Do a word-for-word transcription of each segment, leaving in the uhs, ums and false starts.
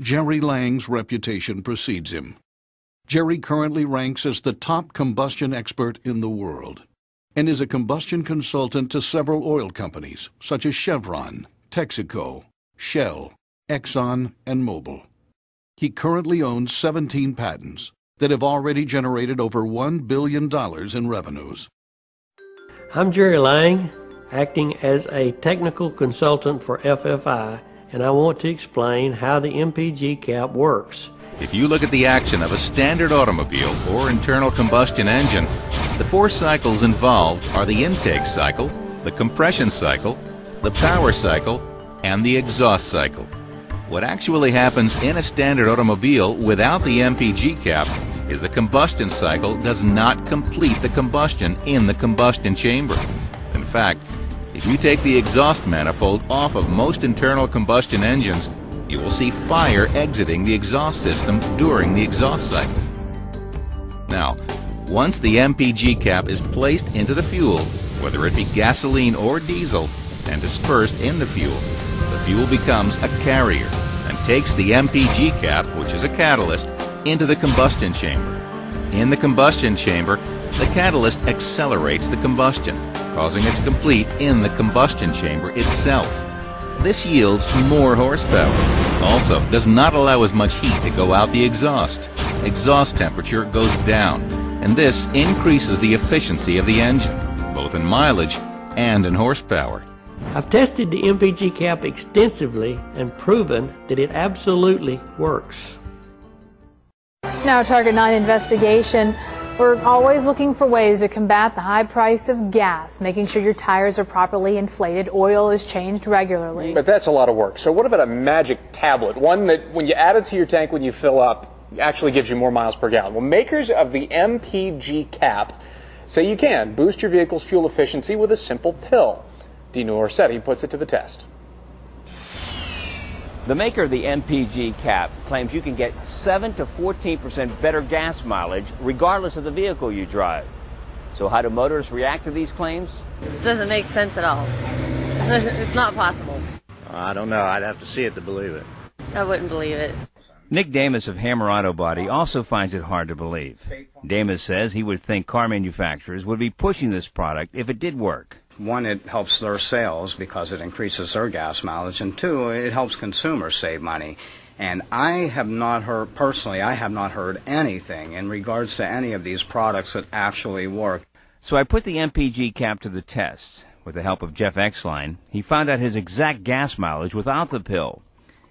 Jerry Lang's reputation precedes him. Jerry currently ranks as the top combustion expert in the world and is a combustion consultant to several oil companies such as Chevron, Texaco, Shell, Exxon, and Mobil. He currently owns seventeen patents that have already generated over one billion dollars in revenues. I'm Jerry Lang, acting as a technical consultant for F F I, and I want to explain how the M P G cap works. If you look at the action of a standard automobile or internal combustion engine, the four cycles involved are the intake cycle, the compression cycle, the power cycle, and the exhaust cycle. What actually happens in a standard automobile without the M P G cap is the combustion cycle does not complete the combustion in the combustion chamber. In fact, if you take the exhaust manifold off of most internal combustion engines, you will see fire exiting the exhaust system during the exhaust cycle. Now, once the M P G cap is placed into the fuel, whether it be gasoline or diesel, and dispersed in the fuel, the fuel becomes a carrier and takes the M P G cap, which is a catalyst, into the combustion chamber. In the combustion chamber, the catalyst accelerates the combustion, causing it to complete in the combustion chamber itself. This yields more horsepower. Also, does not allow as much heat to go out the exhaust. Exhaust temperature goes down, and this increases the efficiency of the engine, both in mileage and in horsepower. I've tested the M P G cap extensively and proven that it absolutely works. Now, Target nine investigation. We're always looking for ways to combat the high price of gas, making sure your tires are properly inflated, oil is changed regularly. But that's a lot of work. So what about a magic tablet, one that when you add it to your tank when you fill up, actually gives you more miles per gallon? Well, makers of the M P G cap say you can boost your vehicle's fuel efficiency with a simple pill. Dino Orsetti puts it to the test. The maker of the M P G cap claims you can get seven to fourteen percent better gas mileage regardless of the vehicle you drive. So how do motorists react to these claims? It doesn't make sense at all. It's not possible. I don't know. I'd have to see it to believe it. I wouldn't believe it. Nick Damus of Hammer Auto Body also finds it hard to believe. Damus says he would think car manufacturers would be pushing this product if it did work. One, it helps their sales because it increases their gas mileage, and two, it helps consumers save money. And I have not heard, personally, I have not heard anything in regards to any of these products that actually work. So I put the M P G cap to the test. With the help of Jeff Exline, he found out his exact gas mileage without the pill.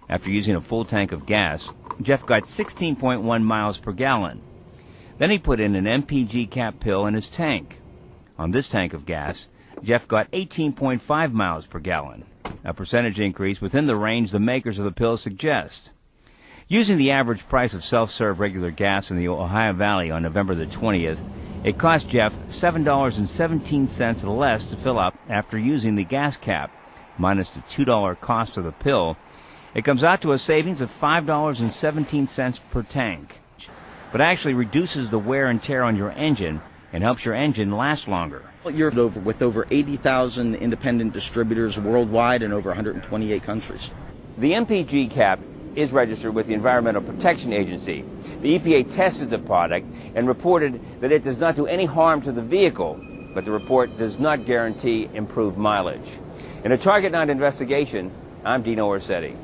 After using a full tank of gas, Jeff got sixteen point one miles per gallon. Then he put in an M P G cap pill in his tank. On this tank of gas, Jeff got eighteen point five miles per gallon, a percentage increase within the range the makers of the pill suggest. Using the average price of self-serve regular gas in the Ohio Valley on November the twentieth, it cost Jeff seven dollars and seventeen cents less to fill up after using the gas cap, minus the two dollar cost of the pill. It comes out to a savings of five dollars and seventeen cents per tank, but actually reduces the wear and tear on your engine and helps your engine last longer. Well, you're over, with over eighty thousand independent distributors worldwide in over one hundred twenty-eight countries. The M P G cap is registered with the Environmental Protection Agency. The E P A tested the product and reported that it does not do any harm to the vehicle, but the report does not guarantee improved mileage. In a Target nine investigation, I'm Dino Orsetti.